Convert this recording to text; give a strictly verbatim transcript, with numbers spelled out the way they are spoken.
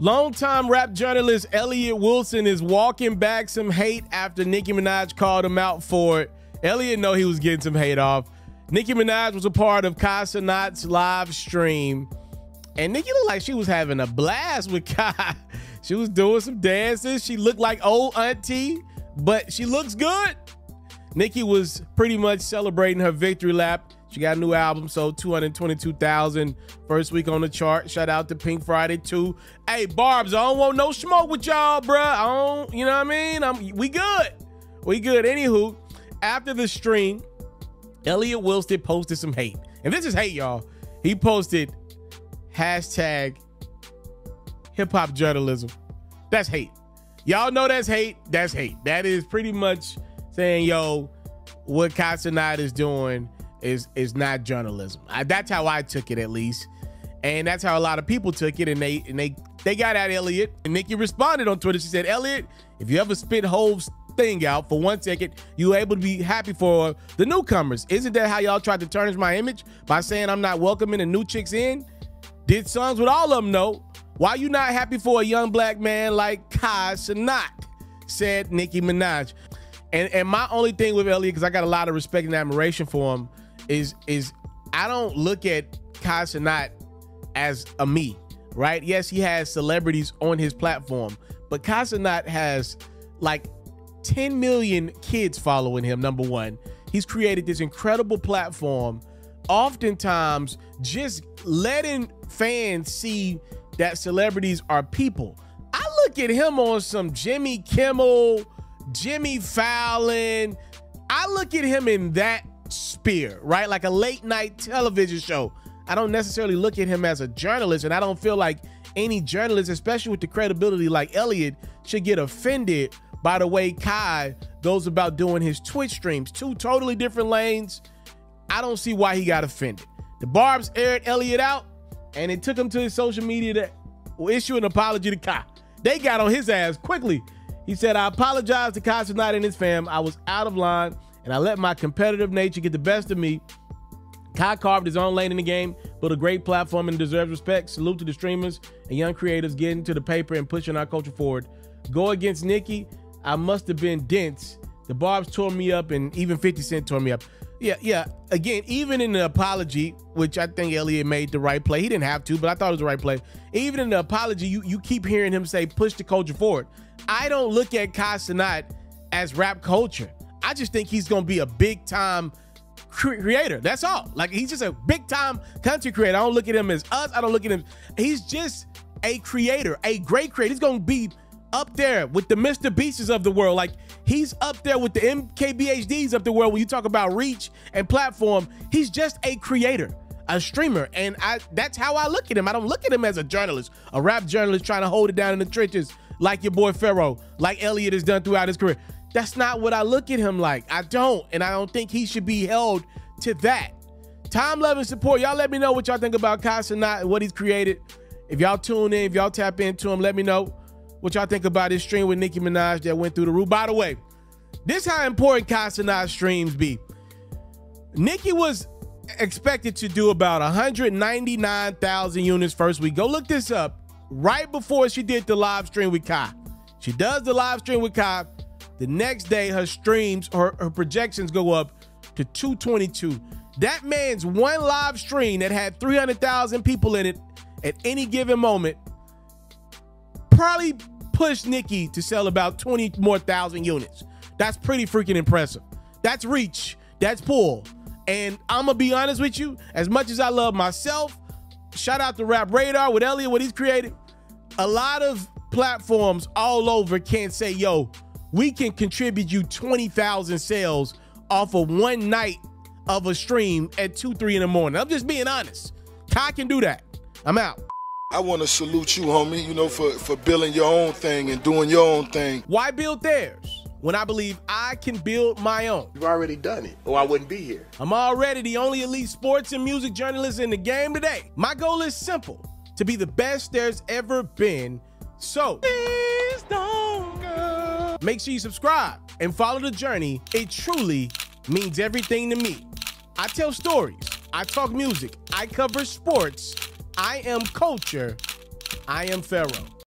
Longtime rap journalist Elliot Wilson is walking back some hate after Nicki Minaj called him out for it. Elliot knew he was getting some hate off. Nicki Minaj was a part of Kai Cenat's live stream, and Nicki looked like she was having a blast with Kai. She was doing some dances. She looked like old auntie, but she looks good. Nicki was pretty much celebrating her victory lap. She got a new album, sold two hundred twenty-two thousand first week on the chart. Shout out to Pink Friday too. Hey, Barbs, I don't want no smoke with y'all, bruh. I don't, you know what I mean? I'm, we good. We good. Anywho, after the stream, Elliot Wilson posted some hate. And this is hate, y'all. He posted hashtag hip hop journalism. That's hate. Y'all know that's hate. That's hate. That is pretty much saying, yo, what Kai Cenat is doing is is not journalism. I, that's how I took it, at least, and that's how a lot of people took it. And they and they they got at Elliot. And Nicki responded on Twitter. She said, "Elliot, if you ever spit Hov's thing out for one second, you able to be happy for the newcomers. Isn't that how y'all tried to tarnish my image by saying I'm not welcoming the new chicks in? Did songs with all of them know? Why you not happy for a young black man like Kai Cenat?" said Nicki Minaj. And and my only thing with Elliot, because I got a lot of respect and admiration for him, is is I don't look at Kai Cenat as a me, right? Yes, he has celebrities on his platform, but Kai Cenat has like ten million kids following him, number one. He's created this incredible platform, oftentimes just letting fans see that celebrities are people. I look at him on some Jimmy Kimmel, Jimmy Fallon. I look at him in that spear, right? Like a late night television show. I don't necessarily look at him as a journalist, and I don't feel like any journalist, especially with the credibility like Elliot, should get offended by the way Kai goes about doing his Twitch streams. Two totally different lanes. I don't see why he got offended. The Barbs aired Elliot out, and it took him to his social media to issue an apology to Kai. They got on his ass quickly. He said, "I apologize to Kai Cenat and his fam. I was out of line, and I let my competitive nature get the best of me. Kai carved his own lane in the game, built a great platform, and deserves respect. Salute to the streamers and young creators getting to the paper and pushing our culture forward. Go against Nicki. I must have been dense. The Barbs tore me up, and even fifty cent tore me up." Yeah, yeah. Again, even in the apology, which I think Elliot made the right play. He didn't have to, but I thought it was the right play. Even in the apology, you, you keep hearing him say, push the culture forward. I don't look at Kai Cenat as rap culture. I just think he's going to be a big time creator. That's all. Like, he's just a big time country creator. I don't look at him as us. I don't look at him. He's just a creator, a great creator. He's going to be up there with the Mister Beasts of the world. Like, he's up there with the M K B H Ds of the world. When you talk about reach and platform, he's just a creator, a streamer. And I, that's how I look at him. I don't look at him as a journalist, a rap journalist trying to hold it down in the trenches like your boy Pharaoh, like Elliot has done throughout his career. That's not what I look at him like. I don't, and I don't think he should be held to that. Time, love, and support. Y'all let me know what y'all think about Kai Cenat and what he's created. If y'all tune in, if y'all tap into him, let me know what y'all think about this stream with Nicki Minaj that went through the roof. By the way, this is how important Kai Cenat's streams be. Nicki was expected to do about one hundred ninety-nine thousand units first week. Go look this up. Right before she did the live stream with Kai. She does the live stream with Kai. The next day, her streams, her, her projections go up to two twenty-two. That man's one live stream that had three hundred thousand people in it at any given moment probably pushed Nicki to sell about twenty more thousand units. That's pretty freaking impressive. That's reach. That's pull. And I'm going to be honest with you, as much as I love myself, shout out to Rap Radar with Elliot, what he's created. A lot of platforms all over can't say, yo, we can contribute you twenty thousand sales off of one night of a stream at two, three in the morning. I'm just being honest. Kai can do that. I'm out. I want to salute you, homie, you know, for, for building your own thing and doing your own thing. Why build theirs when I believe I can build my own? You've already done it, or I wouldn't be here. I'm already the only elite sports and music journalist in the game today. My goal is simple, to be the best there's ever been. So, please don't go. Make sure you subscribe and follow the journey. It truly means everything to me. I tell stories. I talk music. I cover sports. I am culture. I am Pharaoh.